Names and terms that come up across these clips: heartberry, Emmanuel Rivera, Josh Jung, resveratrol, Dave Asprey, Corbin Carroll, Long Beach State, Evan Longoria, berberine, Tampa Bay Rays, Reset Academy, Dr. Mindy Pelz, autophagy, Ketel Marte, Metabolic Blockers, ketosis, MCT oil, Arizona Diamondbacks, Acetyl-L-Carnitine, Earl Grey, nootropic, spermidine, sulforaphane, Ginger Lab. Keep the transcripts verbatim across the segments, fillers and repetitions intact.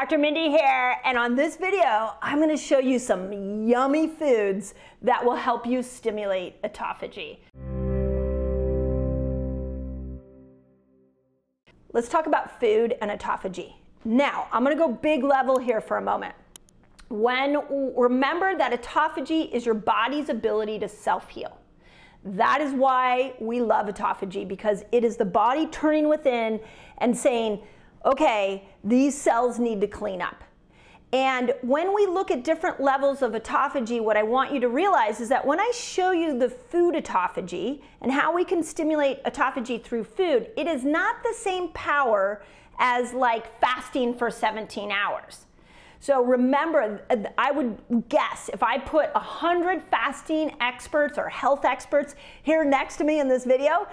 Doctor Mindy here, and on this video, I'm going to show you some yummy foods that will help you stimulate autophagy. Let's talk about food and autophagy. Now, I'm going to go big level here for a moment. When, remember that autophagy is your body's ability to self-heal. That is why we love autophagy, because it is the body turning within and saying, okay, these cells need to clean up. And when we look at different levels of autophagy, what I want you to realize is that when I show you the food autophagy and how we can stimulate autophagy through food, it is not the same power as like fasting for seventeen hours. So remember, I would guess if I put one hundred fasting experts or health experts here next to me in this video,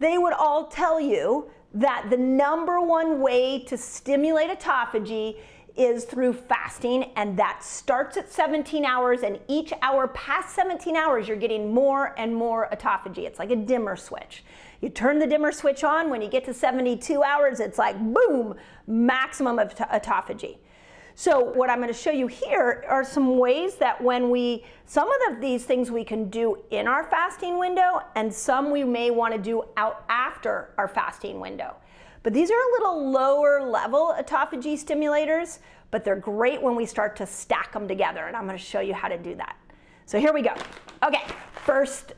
they would all tell you that the number one way to stimulate autophagy is through fasting, and that starts at seventeen hours, and each hour past seventeen hours, you're getting more and more autophagy. It's like a dimmer switch. You turn the dimmer switch on, when you get to seventy-two hours, it's like boom, maximum of autophagy. So what I'm gonna show you here are some ways that when we, some of the, these things we can do in our fasting window, and some we may wanna do out after our fasting window. But these are a little lower level autophagy stimulators, but they're great when we start to stack them together, and I'm gonna show you how to do that. So here we go. Okay, first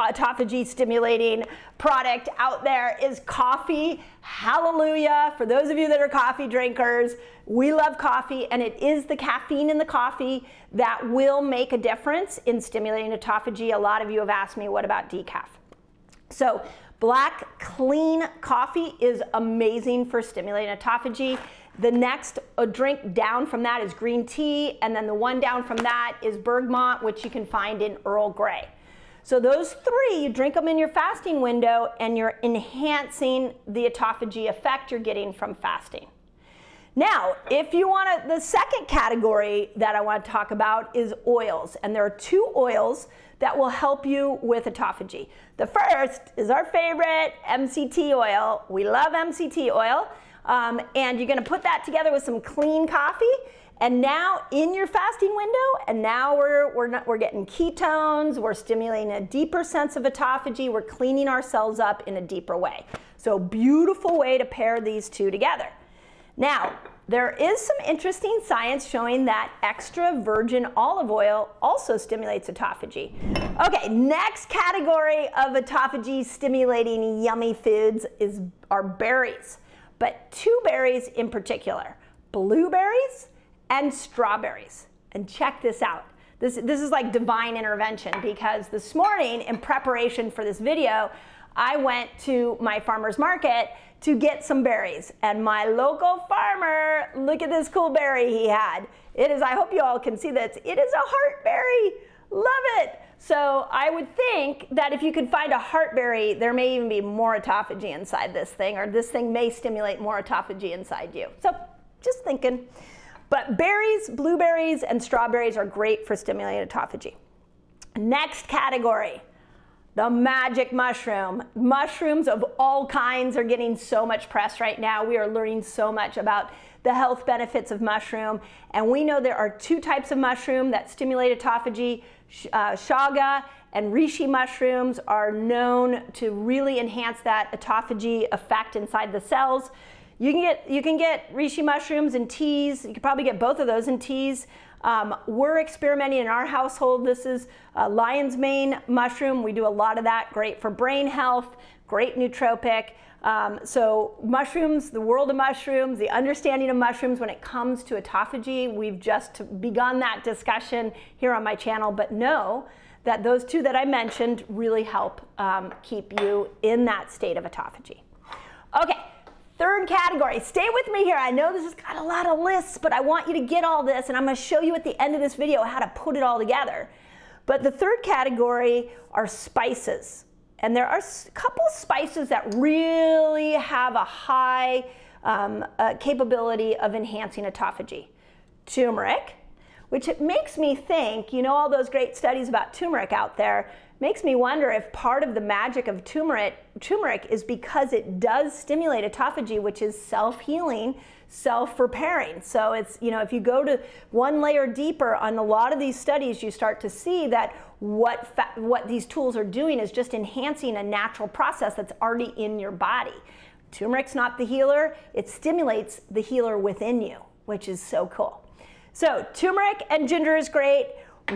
autophagy stimulating product out there is coffee. Hallelujah. For those of you that are coffee drinkers, we love coffee, and it is the caffeine in the coffee that will make a difference in stimulating autophagy. A lot of you have asked me, what about decaf? So black, clean coffee is amazing for stimulating autophagy. The next a drink down from that is green tea, and then the one down from that is bergamot, which you can find in Earl Grey. So those three, you drink them in your fasting window, and you're enhancing the autophagy effect you're getting from fasting. Now, if you want to, the second category that I want to talk about is oils. And there are two oils that will help you with autophagy. The first is our favorite, M C T oil. We love M C T oil. Um, and you're going to put that together with some clean coffee. And now in your fasting window, and now we're, we're, not, we're getting ketones, we're stimulating a deeper sense of autophagy, we're cleaning ourselves up in a deeper way. So beautiful way to pair these two together. Now, there is some interesting science showing that extra virgin olive oil also stimulates autophagy. Okay, next category of autophagy stimulating yummy foods is our berries, but two berries in particular, blueberries and strawberries. And check this out. This, this is like divine intervention, because this morning in preparation for this video, I went to my farmer's market to get some berries. And my local farmer, look at this cool berry he had. It is, I hope you all can see this, it is a heartberry. Love it. So I would think that if you could find a heartberry, there may even be more autophagy inside this thing, or this thing may stimulate more autophagy inside you. So just thinking. But berries, blueberries, and strawberries are great for stimulating autophagy. Next category, the magic mushroom. Mushrooms of all kinds are getting so much press right now. We are learning so much about the health benefits of mushroom. And we know there are two types of mushroom that stimulate autophagy. Uh, shaga and reishi mushrooms are known to really enhance that autophagy effect inside the cells. You can get you can get reishi mushrooms in teas. You could probably get both of those in teas. Um, we're experimenting in our household. This is uh, lion's mane mushroom. We do a lot of that. Great for brain health. Great nootropic. Um, so mushrooms, the world of mushrooms, the understanding of mushrooms when it comes to autophagy. We've just begun that discussion here on my channel. But know that those two that I mentioned really help um, keep you in that state of autophagy. Okay. Third category, stay with me here. I know this has got a lot of lists, but I want you to get all this, and I'm gonna show you at the end of this video how to put it all together. But the third category are spices. And there are a couple spices that really have a high um, uh, capability of enhancing autophagy. Turmeric, which it makes me think, you know, all those great studies about turmeric out there, makes me wonder if part of the magic of turmeric, turmeric is because it does stimulate autophagy, which is self-healing. self-repairing. So it's, you know, if you go to one layer deeper on a lot of these studies, you start to see that what fa what these tools are doing is just enhancing a natural process that's already in your body. Turmeric's not the healer, it stimulates the healer within you, which is so cool. So turmeric and ginger is great.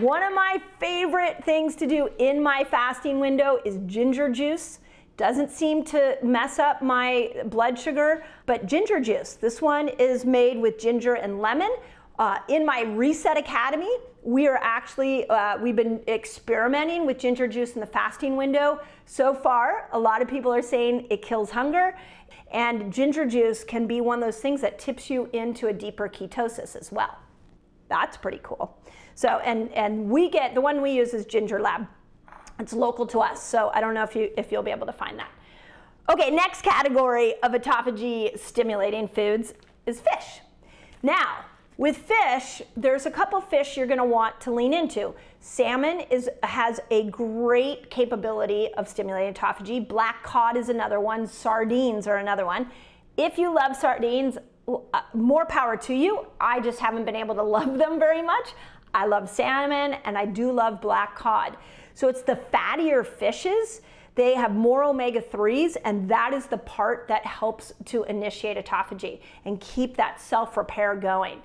One of my favorite things to do in my fasting window is ginger juice. Doesn't seem to mess up my blood sugar, but ginger juice. This one is made with ginger and lemon. Uh, in my Reset Academy, we are actually, uh, we've been experimenting with ginger juice in the fasting window. So far, a lot of people are saying it kills hunger, and ginger juice can be one of those things that tips you into a deeper ketosis as well. That's pretty cool. So, and, and we get, the one we use is Ginger Lab. It's local to us, so I don't know if, you, if you'll be able to find that. Okay, next category of autophagy stimulating foods is fish. Now, with fish, there's a couple fish you're gonna want to lean into. Salmon is, has a great capability of stimulating autophagy. Black cod is another one, sardines are another one. If you love sardines, more power to you. I just haven't been able to love them very much. I love salmon and I do love black cod. So it's the fattier fishes. They have more omega threes, and that is the part that helps to initiate autophagy and keep that self-repair going.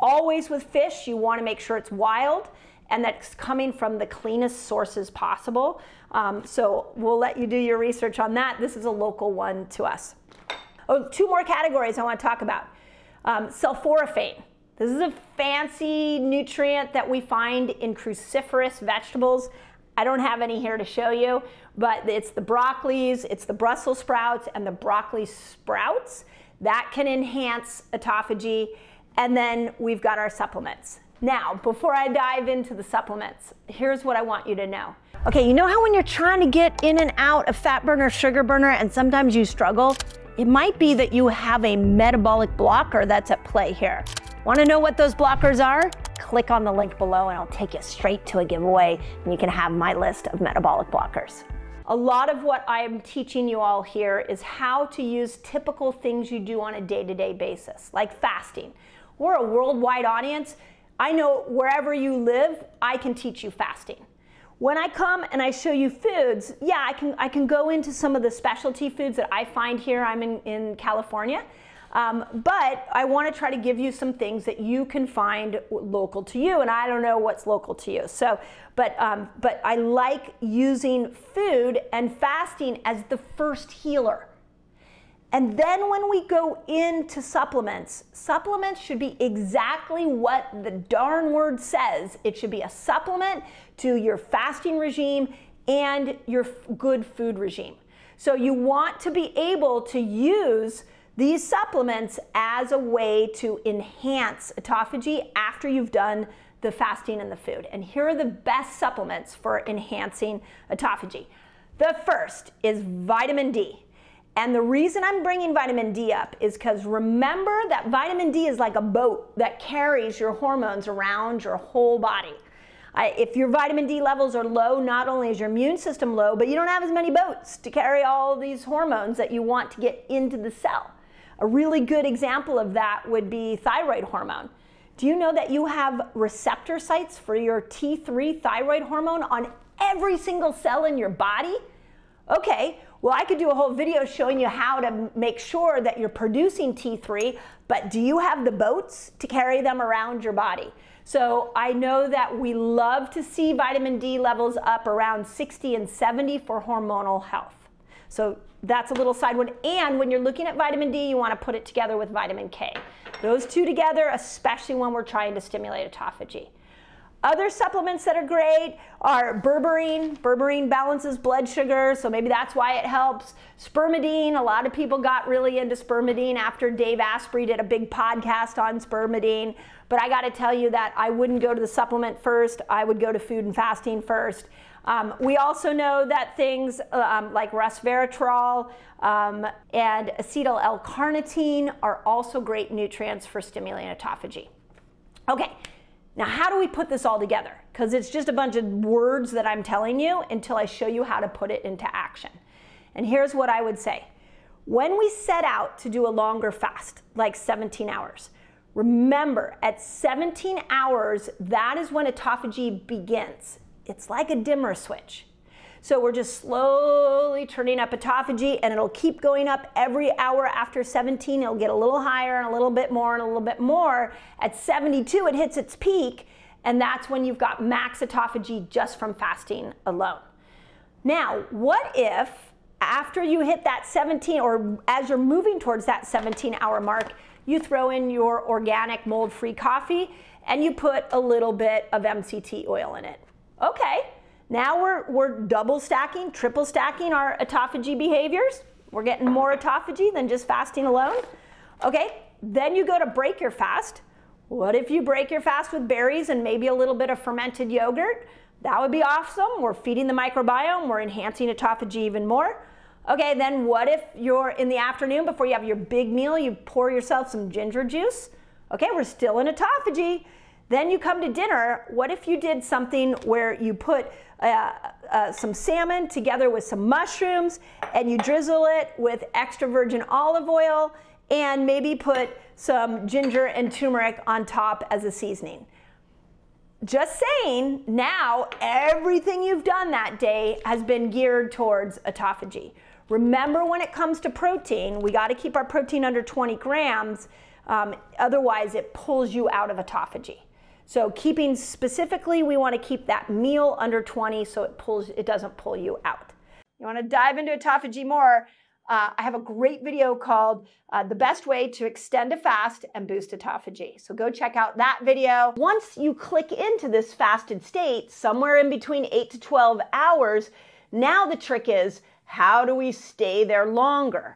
Always with fish, you want to make sure it's wild and that's coming from the cleanest sources possible. Um, so we'll let you do your research on that. This is a local one to us. Oh, two more categories I want to talk about. Um, sulforaphane. This is a fancy nutrient that we find in cruciferous vegetables. I don't have any here to show you, but it's the broccolis, it's the Brussels sprouts, and the broccoli sprouts. That can enhance autophagy. And then we've got our supplements. Now, before I dive into the supplements, here's what I want you to know. Okay, you know how when you're trying to get in and out of fat burner, sugar burner, and sometimes you struggle? It might be that you have a metabolic blocker that's at play here. Want to know what those blockers are? Click on the link below and I'll take you straight to a giveaway and you can have my list of metabolic blockers. A lot of what I'm teaching you all here is how to use typical things you do on a day-to-day basis, like fasting. We're a worldwide audience. I know wherever you live, I can teach you fasting. When I come and I show you foods, yeah, I can, I can go into some of the specialty foods that I find here. I'm in, in California. Um, but I want to try to give you some things that you can find local to you, and I don't know what's local to you. So, but, um, but I like using food and fasting as the first healer. And then when we go into supplements, supplements should be exactly what the darn word says. It should be a supplement to your fasting regime and your good food regime. So you want to be able to use these supplements as a way to enhance autophagy after you've done the fasting and the food. And here are the best supplements for enhancing autophagy. The first is vitamin D. And the reason I'm bringing vitamin D up is because remember that vitamin D is like a boat that carries your hormones around your whole body. I, if your vitamin D levels are low, not only is your immune system low, but you don't have as many boats to carry all these hormones that you want to get into the cell. A really good example of that would be thyroid hormone. Do you know that you have receptor sites for your T three thyroid hormone on every single cell in your body? Okay, well, I could do a whole video showing you how to make sure that you're producing T three, but do you have the boats to carry them around your body? So I know that we love to see vitamin D levels up around sixty and seventy for hormonal health. So that's a little side one. And when you're looking at vitamin D, you want to put it together with vitamin K. Those two together, especially when we're trying to stimulate autophagy. Other supplements that are great are berberine. Berberine balances blood sugar, so maybe that's why it helps. Spermidine, a lot of people got really into spermidine after Dave Asprey did a big podcast on spermidine. But I gotta tell you that I wouldn't go to the supplement first, I would go to food and fasting first. Um, we also know that things um, like resveratrol um, and acetyl L carnitine are also great nutrients for stimulating autophagy. Okay. Now, how do we put this all together? Because it's just a bunch of words that I'm telling you until I show you how to put it into action. And here's what I would say. When we set out to do a longer fast, like seventeen hours, remember at seventeen hours, that is when autophagy begins. It's like a dimmer switch. So we're just slowly turning up autophagy, and it'll keep going up every hour after seventeen. It'll get a little higher and a little bit more and a little bit more. At seventy-two, it hits its peak, and that's when you've got max autophagy just from fasting alone. Now, what if after you hit that seventeen, or as you're moving towards that seventeen hour mark, you throw in your organic mold-free coffee and you put a little bit of M C T oil in it? Okay, now we're, we're double stacking, triple stacking our autophagy behaviors. We're getting more autophagy than just fasting alone. Okay, then you go to break your fast. What if you break your fast with berries and maybe a little bit of fermented yogurt? That would be awesome. We're feeding the microbiome. We're enhancing autophagy even more. Okay, then what if you're in the afternoon before you have your big meal, you pour yourself some ginger juice? Okay, we're still in autophagy. Then you come to dinner. What if you did something where you put uh, uh, some salmon together with some mushrooms and you drizzle it with extra virgin olive oil and maybe put some ginger and turmeric on top as a seasoning? Just saying, now everything you've done that day has been geared towards autophagy. Remember, when it comes to protein, we got to keep our protein under twenty grams, um, otherwise it pulls you out of autophagy. So keeping specifically, we want to keep that meal under twenty so it pulls, it doesn't pull you out. You want to dive into autophagy more, uh, I have a great video called uh, The Best Way to Extend a Fast and Boost Autophagy. So go check out that video. Once you click into this fasted state, somewhere in between eight to twelve hours, now the trick is, how do we stay there longer?